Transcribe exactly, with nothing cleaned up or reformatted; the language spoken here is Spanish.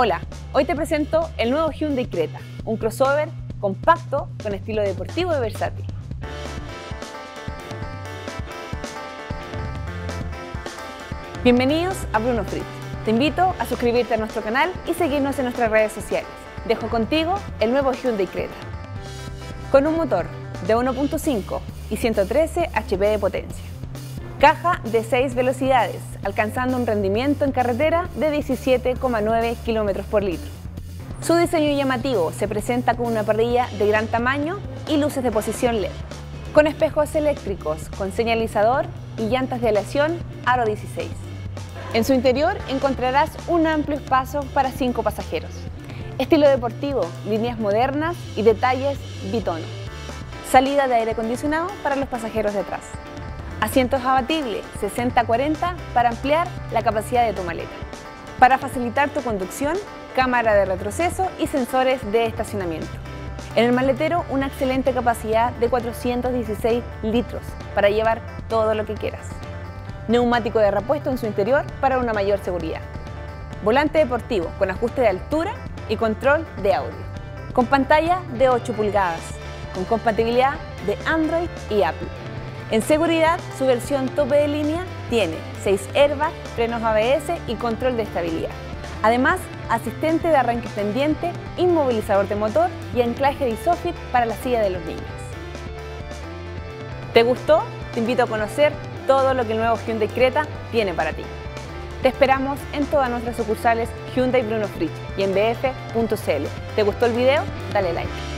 Hola, hoy te presento el nuevo Hyundai Creta, un crossover compacto con estilo deportivo y versátil. Bienvenidos a Bruno Fritsch. Te invito a suscribirte a nuestro canal y seguirnos en nuestras redes sociales. Dejo contigo el nuevo Hyundai Creta. Con un motor de uno punto cinco y ciento trece hache pe de potencia. Caja de seis velocidades, alcanzando un rendimiento en carretera de diecisiete coma nueve kilómetros por litro. Su diseño llamativo se presenta con una parrilla de gran tamaño y luces de posición ele e de, con espejos eléctricos, con señalizador y llantas de aleación aro dieciséis. En su interior encontrarás un amplio espacio para cinco pasajeros, estilo deportivo, líneas modernas y detalles bitono. Salida de aire acondicionado para los pasajeros de atrás. Asientos abatibles sesenta cuarenta para ampliar la capacidad de tu maleta. Para facilitar tu conducción, cámara de retroceso y sensores de estacionamiento. En el maletero, una excelente capacidad de cuatrocientos dieciséis litros para llevar todo lo que quieras. Neumático de repuesto en su interior para una mayor seguridad. Volante deportivo con ajuste de altura y control de audio. Con pantalla de ocho pulgadas, con compatibilidad de Android y Apple. En seguridad, su versión tope de línea tiene seis airbags, frenos a be ese y control de estabilidad. Además, asistente de arranque pendiente, inmovilizador de motor y anclaje de isofix para la silla de los niños. ¿Te gustó? Te invito a conocer todo lo que el nuevo Hyundai Creta tiene para ti. Te esperamos en todas nuestras sucursales Hyundai Bruno Fritsch y en be efe punto ce ele. ¿Te gustó el video? Dale like.